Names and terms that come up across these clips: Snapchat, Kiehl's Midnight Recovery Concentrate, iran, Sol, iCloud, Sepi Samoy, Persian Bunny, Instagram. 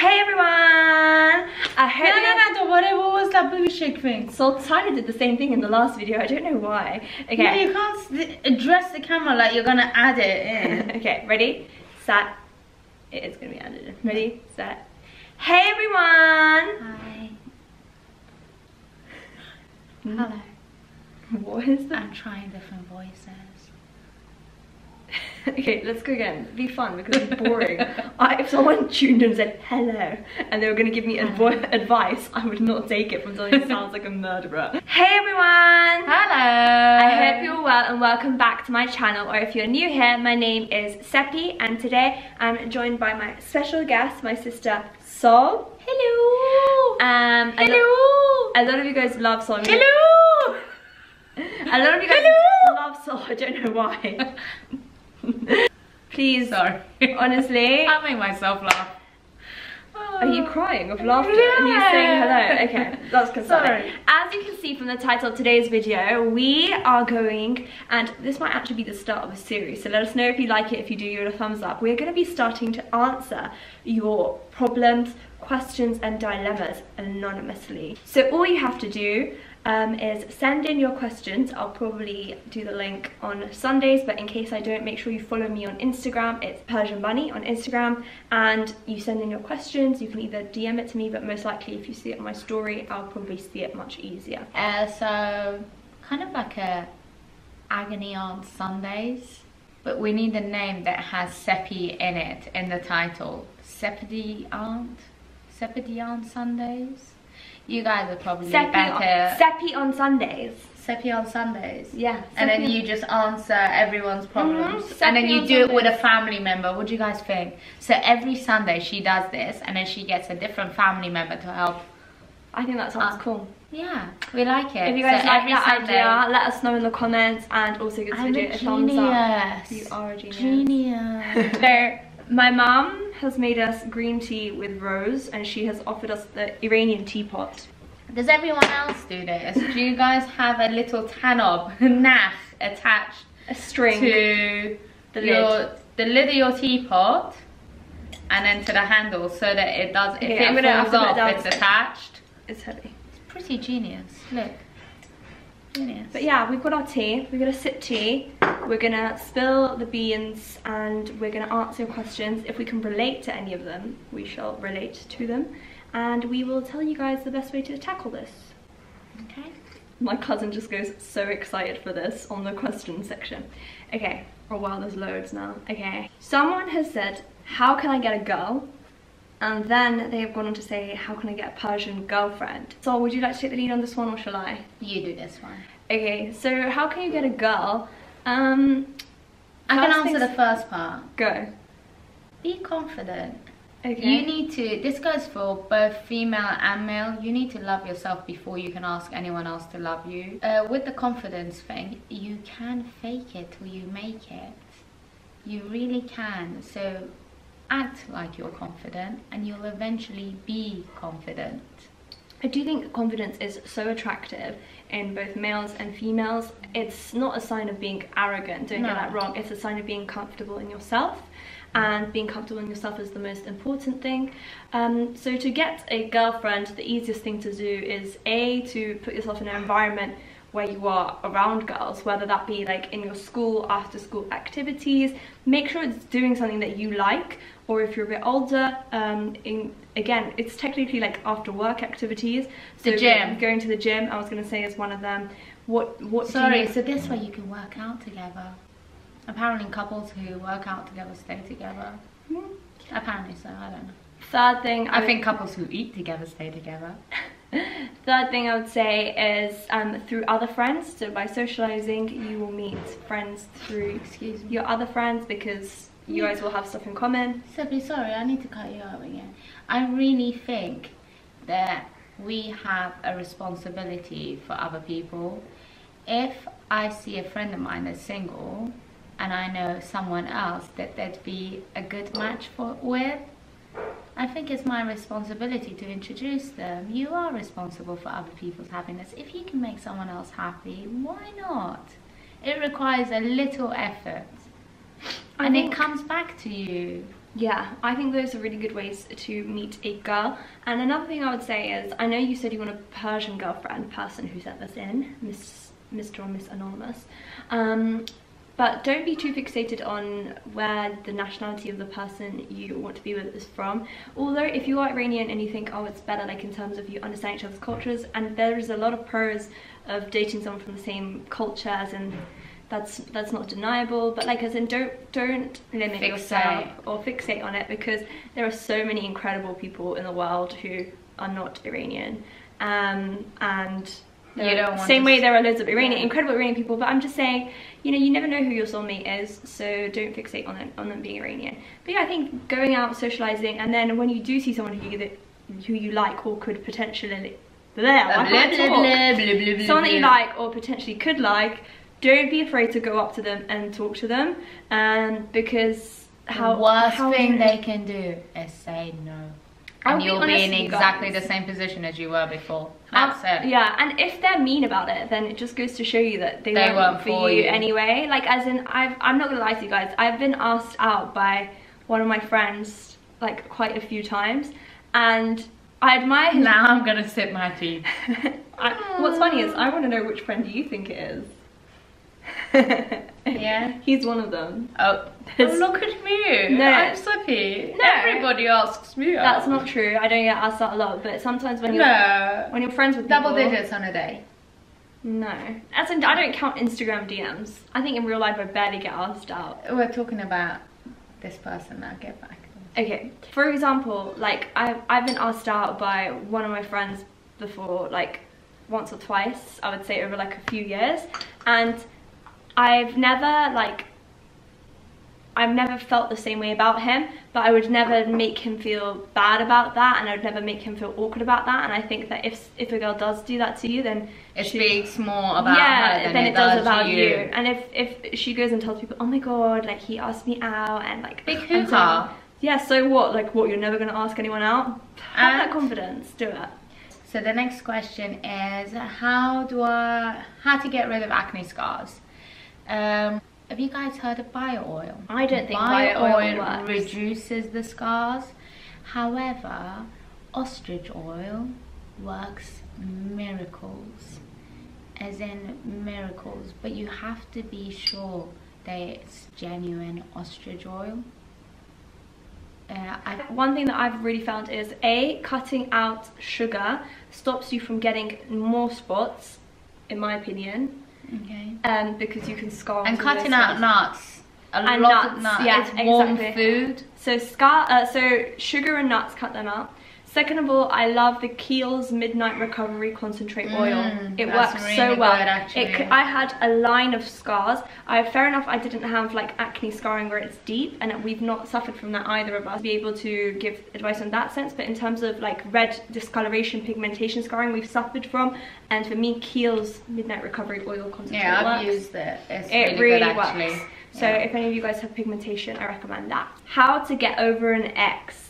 Hey everyone! Don't worry, what was that booby shake thing? Sol kind of did the same thing in the last video, I don't know why. Okay. No, you can't address the camera like you're gonna add it in. Okay, ready? Set. It is gonna be added in. Ready? Set. Hey everyone! Hi. Hello. What is that? I'm trying different voices. Okay, let's go again. It'd be fun because it's boring. If someone tuned in and said hello and they were going to give me advice, I would not take it from someone who sounds like a murderer. Hey everyone! Hello! I hope you're well and welcome back to my channel, or if you're new here, my name is Sepi and today I'm joined by my special guest, my sister Sol. Hello! Hello! A lot of you guys love Sol. Hello! A lot of you guys love Sol, I don't know why. Please, sorry. Honestly, I make myself laugh. Are you crying of laughter? Yeah. And you saying hello? Okay, that's concerning. Sorry. As you can see from the title of today's video, we are going, and this might actually be the start of a series, so let us know if you like it. If you do, give it a thumbs up. We're going to be starting to answer your problems, questions and dilemmas anonymously. So all you have to do is send in your questions. I'll probably do the link on Sundays, but in case I don't, make sure you follow me on Instagram. It's Persian Bunny on Instagram, and you send in your questions. You can either DM it to me, but most likely if you see it on my story, I'll probably see it much easier. So kind of like a agony on Sundays, but we need a name that has Sepi in it in the title. Sepidi on Sundays. You guys are probably better. Sepi on Sundays. Sepi on Sundays. Yeah. And then you just answer everyone's problems. And then you do it with a family member. What do you guys think? So every Sunday she does this, and then she gets a different family member to help. I think that sounds cool. Yeah, we like it. If you guys like that idea, let us know in the comments, and also give this video a thumbs up. You are a genius. Genius. My mum has made us green tea with rose, and she has offered us the Iranian teapot. Does everyone else do this? Do you guys have a little tanob, naf, attached a string to the lid of your teapot and then to the handle so that it does, if it falls off, it's attached? It's heavy. It's pretty genius, look. Genius. But yeah, we've got our tea, we're gonna sip tea, we're gonna spill the beans, and we're gonna answer your questions. If we can relate to any of them, we shall relate to them, and we will tell you guys the best way to tackle this. Okay. My cousin just goes so excited for this on the question section. Okay, oh wow, there's loads now. Okay, someone has said, how can I get a girl? And then they have gone on to say, how can I get a Persian girlfriend? So would you like to take the lead on this one, or shall I? You do this one. Okay, so how can you get a girl? I can answer the first part. Go. Be confident. Okay. You need to, this goes for both female and male, you need to love yourself before you can ask anyone else to love you. With the confidence thing, you can fake it till you make it. You really can. So act like you're confident and you'll eventually be confident. I do think confidence is so attractive in both males and females. It's not a sign of being arrogant, don't get that wrong. It's a sign of being comfortable in yourself, and being comfortable in yourself is the most important thing. So to get a girlfriend, the easiest thing to do is A, to put yourself in an environment where you are around girls, whether that be like in your school, after school activities. Make sure it's doing something that you like, or if you're a bit older, again, it's technically like after work activities. So the gym. Going to the gym, I was gonna say, is one of them. So this way you can work out together. Apparently couples who work out together stay together. Apparently so, I don't know. Third thing, I think couples who eat together stay together. Third thing I would say is through other friends. So by socializing, you will meet friends through your other friends, because you guys will have stuff in common. Sepi, sorry, I need to cut you out again. I really think that we have a responsibility for other people. If I see a friend of mine that's single and I know someone else that they'd be a good match with, I think it's my responsibility to introduce them. You are responsible for other people's happiness. If you can make someone else happy, why not? It requires a little effort, and it comes back to you. yeah, I think those are really good ways to meet a girl. And another thing I would say is, I know you said you want a Persian girlfriend, person who sent this in, Mr. or Miss Anonymous, but don't be too fixated on where the nationality of the person you want to be with is from. Although if you are Iranian and you think, oh, it's better like in terms of you understand each other's cultures, and there is a lot of pros of dating someone from the same culture, as in that's not deniable, but like as in don't limit yourself or fixate on it, because there are so many incredible people in the world who are not Iranian, and same way there are loads of Iranian, incredible Iranian people, but I'm just saying, you know, you never know who your soulmate is, so don't fixate on it, on them being Iranian. But yeah, I think going out, socializing, and then when you do see someone who you like or could potentially, someone that you like or potentially could like, don't be afraid to go up to them and talk to them, because the worst thing they can do is say no. And you'll be in exactly the same position as you were before. That's it. Yeah, and if they're mean about it, then it just goes to show you that they weren't for you anyway. Like, as in, I'm not gonna lie to you guys, I've been asked out by one of my friends, like, quite a few times, and I admire him. Now I'm gonna sip my tea. What's funny is, I wanna know which friend do you think it is. Yeah, he's one of them. Oh, look at me. No, I'm Sepi. No, everybody asks me out. That's not true. I don't get asked that a lot, but sometimes when you're friends with people, double digits on a day. No, as in, I don't count Instagram DMs. I think in real life I barely get asked out. We're talking about this person now. Get back. Okay, for example, like I've been asked out by one of my friends before, like once or twice, I would say, over like a few years, and I've never felt the same way about him, but I would never make him feel bad about that, and I would never make him feel awkward about that. And I think that if a girl does do that to you, then it speaks more about her than it does about you. And if she goes and tells people, oh my god, like he asked me out, and like big hoo-ha. Yeah, so what? Like what? You're never gonna ask anyone out? Have that confidence. Do it. So the next question is, how to get rid of acne scars? Have you guys heard of bio oil? I don't think bio oil works. Reduces the scars. However, ostrich oil works miracles, as in miracles. But you have to be sure that it's genuine ostrich oil. One thing that I've really found is, A, cutting out sugar stops you from getting more spots, in my opinion. Okay. Because you can scar. And cutting out nuts. A lot of nuts. Yeah, it's warm food. So sugar and nuts, cut them out. Second of all, I love the Kiehl's Midnight Recovery Concentrate oil. It works really so well. I had a line of scars. Fair enough, I didn't have like acne scarring where it's deep, and we've not suffered from that, either of us, be able to give advice on that sense. But in terms of like red discoloration, pigmentation scarring, we've suffered from. And for me, Kiehl's Midnight Recovery Oil Concentrate works. Yeah, I've used it. It really works. So if any of you guys have pigmentation, I recommend that. How to get over an ex.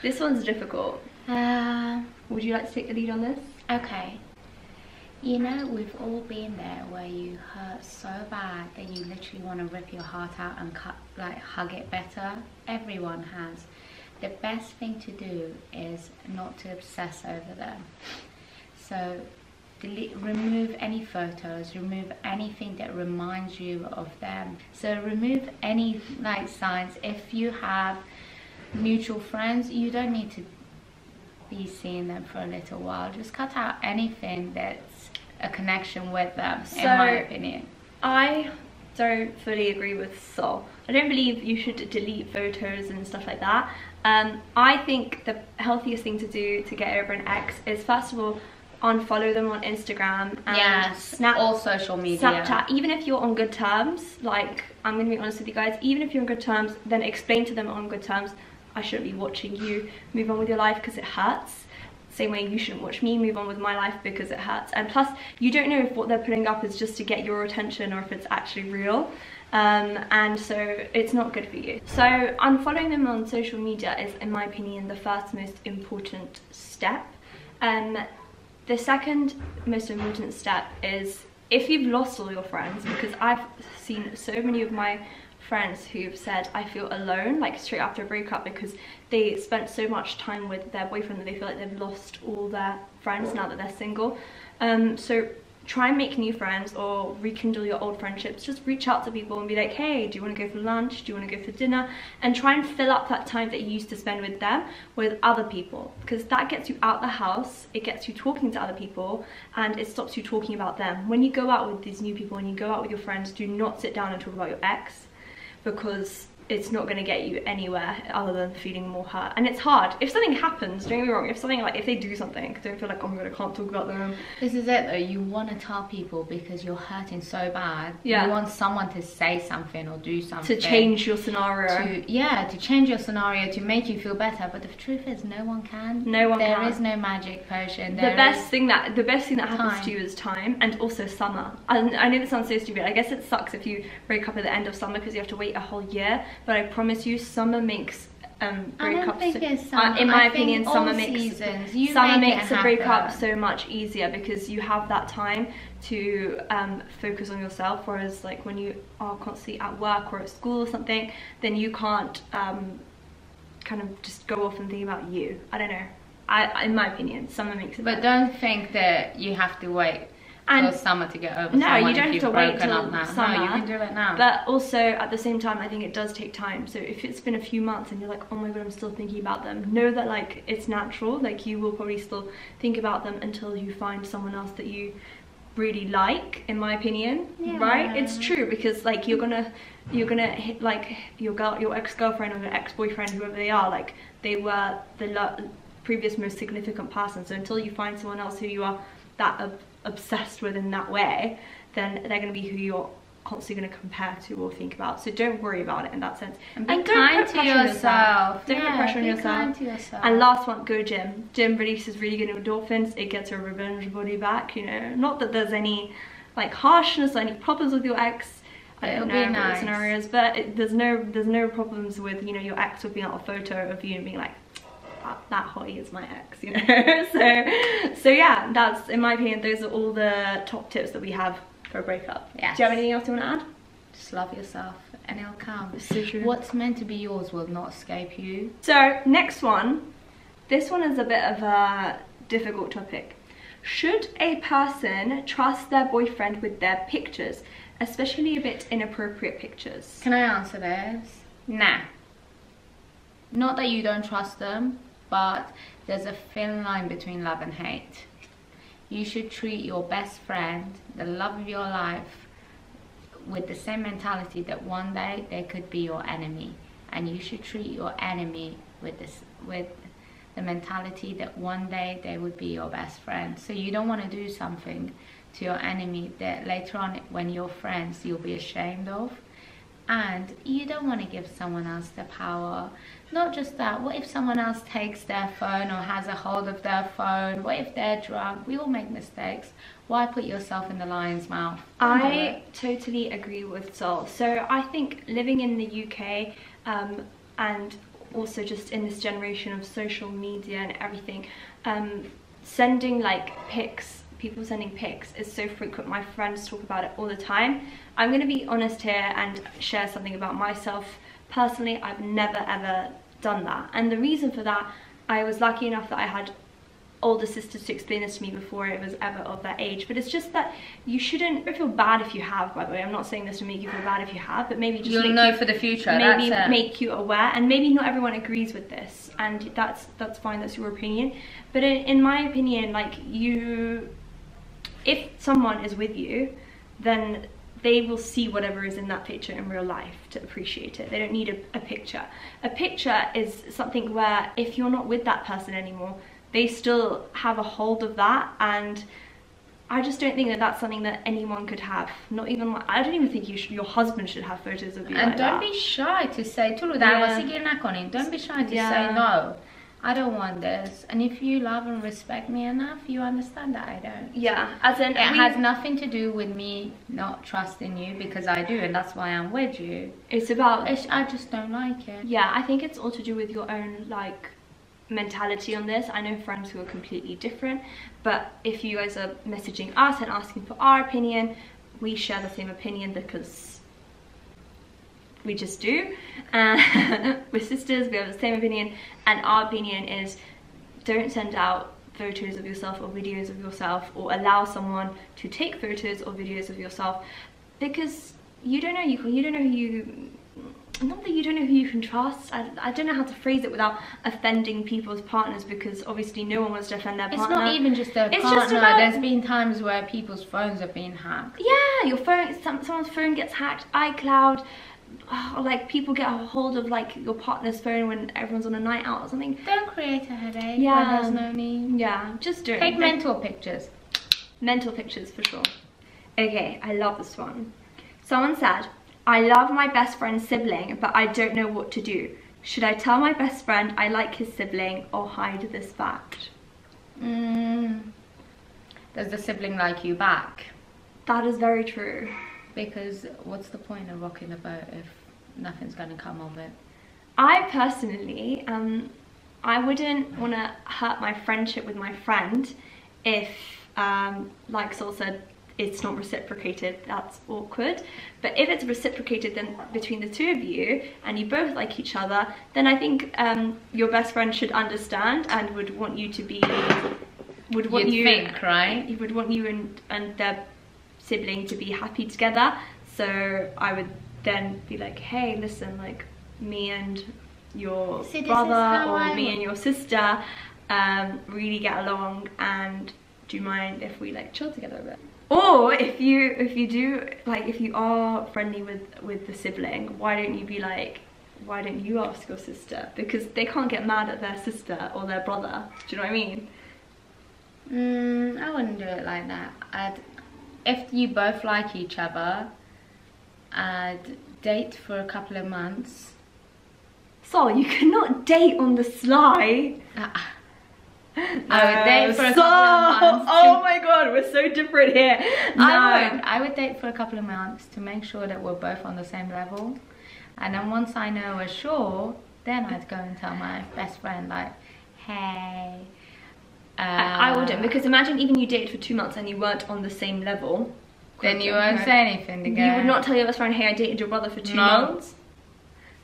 This one's difficult. Would you like to take the lead on this? Okay. You know, we've all been there where you hurt so bad that you literally want to rip your heart out and hug it better. Everyone has. The best thing to do is not to obsess over them. So remove any photos, remove anything that reminds you of them. So remove any like signs. If you have mutual friends, you don't need to be seeing them for a little while. Just cut out anything that's a connection with them, in my opinion. I don't fully agree with Sol. I don't believe you should delete photos and stuff like that. I think the healthiest thing to do to get over an ex is, first of all, unfollow them on Instagram and Snap, all social media, Snapchat. Even if you're on good terms, like I'm gonna be honest with you guys, even if you're on good terms, then explain to them on good terms, I shouldn't be watching you, move on with your life because it hurts. Same way you shouldn't watch me, move on with my life because it hurts. And plus, you don't know if what they're putting up is just to get your attention or if it's actually real. And so it's not good for you. So unfollowing them on social media is, in my opinion, the first most important step. The second most important step is, if you've lost all your friends, because I've seen so many of my friends who've said, I feel alone, like straight after a breakup, because they spent so much time with their boyfriend that they feel like they've lost all their friends now that they're single. So try and make new friends or rekindle your old friendships. Just reach out to people and be like, hey, do you want to go for lunch? Do you want to go for dinner? And try and fill up that time that you used to spend with them with other people, because that gets you out the house, it gets you talking to other people, and it stops you talking about them. When you go out with these new people, when you go out with your friends, do not sit down and talk about your ex, because it's not going to get you anywhere other than feeling more hurt. And it's hard. If something happens, don't get me wrong, if something, like if they do something, don't feel like, oh my god, I can't talk about them. This is it though, you want to tell people because you're hurting so bad. Yeah. You want someone to say something or do something. To change your scenario. To change your scenario, to make you feel better. But the truth is, no one can. No one can. There is no magic potion. The best thing that happens to you is time, and also summer. I know this sounds so stupid. I guess it sucks if you break up at the end of summer because you have to wait a whole year. But I promise you, summer makes breakups. In my opinion, summer makes a breakup so much easier, because you have that time to focus on yourself. Whereas, like when you are constantly at work or at school or something, then you can't kind of just go off and think about you. I don't know. In my opinion, summer makes it. But don't think that you have to wait. And summer to get over. No, you don't have to wait till summer. No, you can do it now. But also at the same time, I think it does take time. So if it's been a few months and you're like, oh my god, I'm still thinking about them, know that like it's natural. Like you will probably still think about them until you find someone else that you really like. In my opinion, yeah. Right? It's true, because like you're gonna hit like your ex-girlfriend or your ex-boyfriend, whoever they are. Like they were the previous most significant person. So until you find someone else who you are that obsessed with in that way, then they're going to be who you're constantly going to compare to or think about. So don't worry about it in that sense, and be kind to yourself. Don't put pressure on yourself. And last one, go gym. Gym releases really good endorphins. It gets your revenge body back, you know. Not that there's any like harshness or any problems with your ex. I don't know what scenarios, but there's no problems with, you know, your ex whipping out a photo of you and being like, that hottie is my ex, you know. so yeah, that's, in my opinion, those are all the top tips that we have for a breakup. Yes. Do you have anything else you want to add? Just love yourself and it'll come. So true. What's meant to be yours will not escape you. So next one, this one is a bit of a difficult topic. Should a person trust their boyfriend with their pictures, especially a bit inappropriate pictures? Can I answer this? Nah. Not that you don't trust them, but there's a thin line between love and hate. You should treat your best friend, the love of your life, with the same mentality that one day they could be your enemy. And you should treat your enemy with the mentality that one day they would be your best friend. So you don't want to do something to your enemy that later on when you're friends you'll be ashamed of. And you don't want to give someone else the power. Not just that, what if someone else takes their phone or has a hold of their phone? What if they're drunk? We all make mistakes. Why put yourself in the lion's mouth? I totally agree with Sol. So I think living in the UK and also just in this generation of social media and everything, sending like pics, people sending pics is so frequent. My friends talk about it all the time. I'm going to be honest here and share something about myself. Personally, I've never ever done that, and the reason for that, I was lucky enough that I had older sisters to explain this to me before it was ever of that age. But it's just that you shouldn't feel bad if you have. By the way, I'm not saying this to make you feel bad if you have, but maybe just you'll know for the future. Maybe make you aware, and maybe not everyone agrees with this, and that's fine. That's your opinion, but in my opinion, like if someone is with you, then they will see whatever is in that picture in real life to appreciate it. They don't need a picture. A picture is something where if you're not with that person anymore, they still have a hold of that, and I just don't think that that's something that anyone could have. Not even, I don't even think your husband should have photos of you. And like don't be shy to say, don't be shy to say no. I don't want this, and if you love and respect me enough, you understand that I don't. Yeah, as in it has nothing to do with me not trusting you, because I do, and that's why I'm with you. I just don't like it. Yeah, I think it's all to do with your own like mentality on this. I know friends who are completely different, but if you guys are messaging us and asking for our opinion, we share the same opinion, because we just do. We're sisters, we have the same opinion, and our opinion is don't send out photos of yourself or videos of yourself, or allow someone to take photos or videos of yourself, because you don't know, not that you don't know who you can trust. I don't know how to phrase it without offending people's partners, because obviously no one wants to offend their partner. It's not even just their partner. Just about, there's been times where people's phones have been hacked. Yeah, your phone, someone's phone gets hacked, iCloud, like people get a hold of like your partner's phone when everyone's on a night out or something. Don't create a headache. Yeah, there's no need. Yeah, just do it. Take mental pictures. Mental pictures for sure. Okay, I love this one. Someone said, I love my best friend's sibling, but I don't know what to do. Should I tell my best friend I like his sibling or hide this fact? Does the sibling like you back? That is very true. Because what's the point of rocking the boat if nothing's going to come of it? I personally, I wouldn't want to hurt my friendship with my friend if, like Sol said, it's not reciprocated. That's awkward. But if it's reciprocated, then between the two of you and you both like each other, then I think your best friend should understand and would want you to be, would want you, think, right? Would want you and their sibling to be happy together. So I would then be like, hey, listen, like me and your brother or me and your sister really get along, and do you mind if we like chill together a bit? Or if you do, like if you are friendly with the sibling, why don't you be like, why don't you ask your sister? Because they can't get mad at their sister or their brother. Do you know what I mean? I wouldn't do it like that. If you both like each other, I'd date for a couple of months. Sol, you cannot date on the sly. I would date for a couple of months. Oh my god, we're so different here. No. I would date for a couple of months to make sure that we're both on the same level. And then once I know we're sure, then I'd go and tell my best friend, like, hey. I wouldn't, because imagine even you dated for 2 months and you weren't on the same level. Then you won't say anything again. You would not tell your best friend, hey, I dated your brother for two months?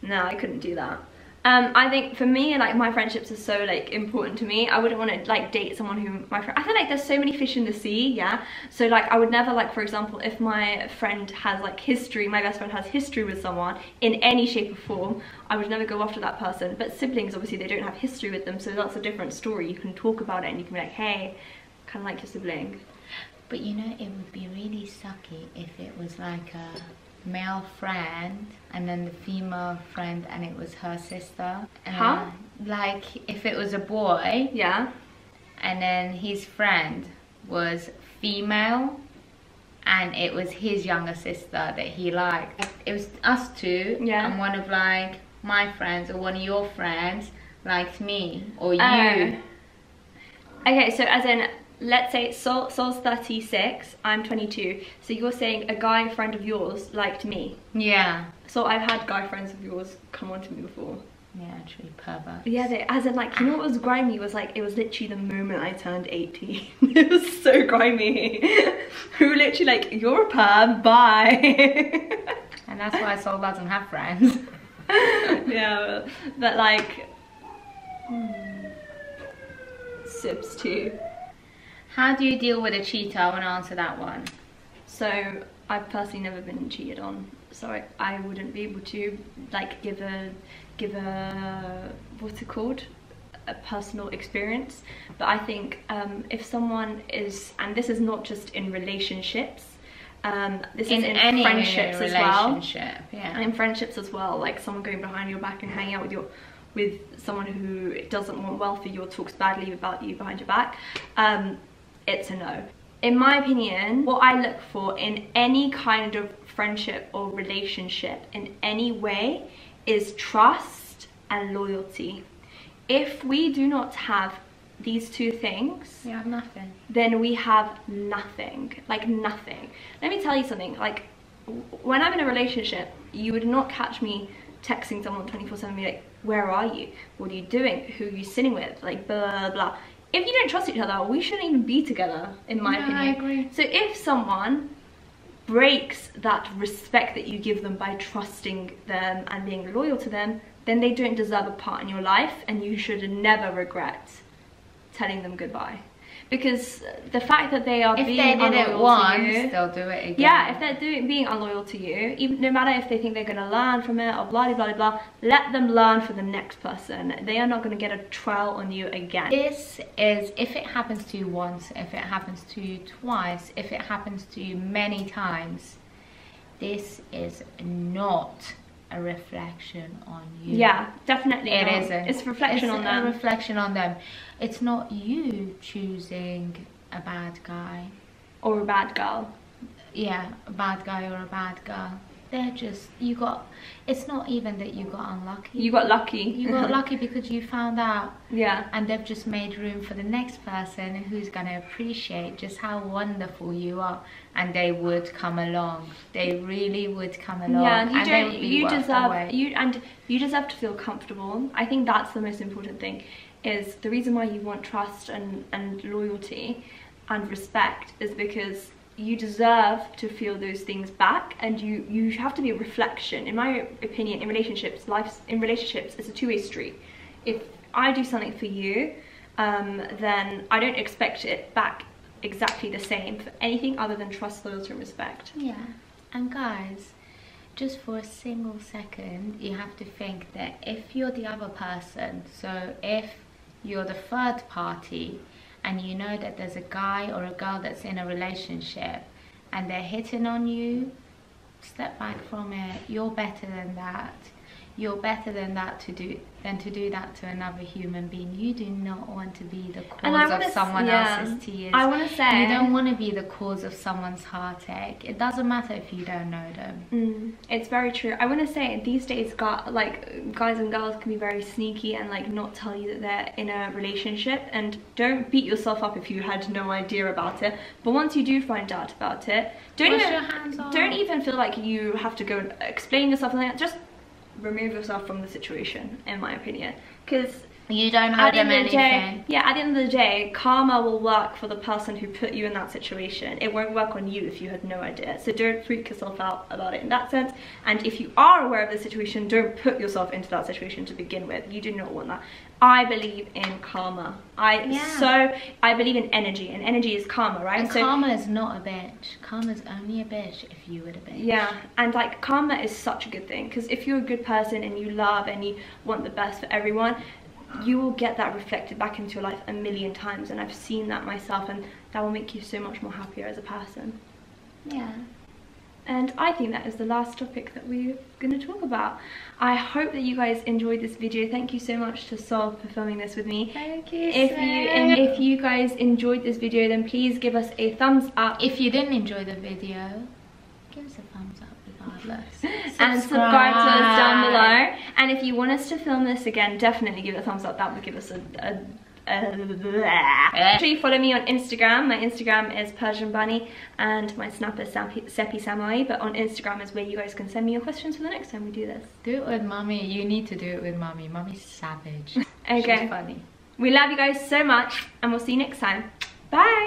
No, I couldn't do that. I think for me, like my friendships are so like important to me. I wouldn't want to like date someone who my friend. I feel like there's so many fish in the sea, yeah. So like I would never like, for example, if my friend has like history, my best friend has history with someone in any shape or form, I would never go after that person. But siblings, obviously, they don't have history with them, so that's a different story. You can talk about it and you can be like, hey, I kind of like your sibling. But you know, it would be really sucky if it was like a male friend and then the female friend and it was her sister. Huh? Like if it was a boy, yeah, and then his friend was female and it was his younger sister that he liked. It was us two, yeah, and one of like my friends or one of your friends liked me or you. Okay, so as in, let's say Sol's 36, I'm 22. So you're saying a guy friend of yours liked me. Yeah. So I've had guy friends of yours come on to me before. Yeah, actually perverts. Yeah, they, as in like, you know what was grimy? Was like, it was literally the moment I turned 18. It was so grimy. We were literally like, you're a perv, bye. And that's why Sol doesn't have friends. Yeah, but like... Sips too. How do you deal with a cheater? I want to answer that one. So I've personally never been cheated on, so I wouldn't be able to like give a what's it called, a personal experience. But I think if someone is, and this is not just in relationships, this is in any friendships as well. Yeah. In friendships as well, like someone going behind your back and hanging out with your. With someone who doesn't want well for you or talks badly about you behind your back, it's a no. In my opinion, what I look for in any kind of friendship or relationship in any way is trust and loyalty. If we do not have these two things, we have nothing. Then we have nothing, like nothing. Let me tell you something, like when I'm in a relationship, you would not catch me texting someone 24/7, be like, where are you? What are you doing? Who are you sitting with? Like blah blah blah. If you don't trust each other, we shouldn't even be together, in my opinion. I agree. So if someone breaks that respect that you give them by trusting them and being loyal to them, then they don't deserve a part in your life, and you should never regret telling them goodbye. Because the fact that they are being unloyal to you, they'll do it again. Yeah, if they're being unloyal to you, even no matter if they think they're going to learn from it or blah, blah, blah, let them learn for the next person. They are not going to get a trial on you again. This is, if it happens to you once, if it happens to you twice, if it happens to you many times, this is not a reflection on you. Yeah, definitely it isn't. It's a reflection on them. It's a reflection on them. It's not you choosing a bad guy or a bad girl. Yeah, a bad guy or a bad girl. They're just, you got, it's not even that you got unlucky. You got lucky. You got lucky because you found out. Yeah. And they've just made room for the next person who's going to appreciate just how wonderful you are. And they would come along. They really would come along. Yeah, and they would be you deserve to feel comfortable. I think that's the most important thing, is the reason why you want trust and loyalty and respect is because you deserve to feel those things back, and you have to be a reflection. In my opinion, in relationships, it's a two-way street. If I do something for you, then I don't expect it back exactly the same for anything other than trust, loyalty and respect. Yeah. And guys, just for a single second, you have to think that if you're the other person, so if you're the third party, and you know that there's a guy or a girl that's in a relationship and they're hitting on you, step back from it. You're better than that. You're better than that to do that to another human being. You do not want to be the cause of someone else's tears. I want to say, you don't want to be the cause of someone's heartache. It doesn't matter if you don't know them. It's very true. I want to say these days, guys and girls can be very sneaky and not tell you that they're in a relationship. And don't beat yourself up if you had no idea about it. But once you do find out about it, don't even feel like you have to go and explain yourself. Just remove yourself from the situation, in my opinion, because you don't owe them anything. Yeah, at the end of the day, karma will work for the person who put you in that situation. It won't work on you if you had no idea. So don't freak yourself out about it in that sense. And if you are aware of the situation, don't put yourself into that situation to begin with. You do not want that. I believe in karma. I believe in energy, and energy is karma, right? And so, karma is not a bitch. Karma is only a bitch if you were a bitch. Yeah, and karma is such a good thing, because if you're a good person and you love and you want the best for everyone, you will get that reflected back into your life a million times, and I've seen that myself, and that will make you so much more happier as a person. Yeah. And I think that is the last topic that we're going to talk about. I hope that you guys enjoyed this video. Thank you so much to Sol for filming this with me. Thank you, If you guys enjoyed this video, then please give us a thumbs up. If you didn't enjoy the video, give us a thumbs up regardless. And subscribe to us down below. And if you want us to film this again, definitely give it a thumbs up. That would give us Actually, follow me on Instagram. My Instagram is Persian Bunny, and my Snap is Sepi Samoy. But on Instagram is where you guys can send me your questions for the next time we do this. Do it with Mummy. You need to do it with Mummy. Mummy's savage. Okay. She's funny. We love you guys so much, and we'll see you next time. Bye.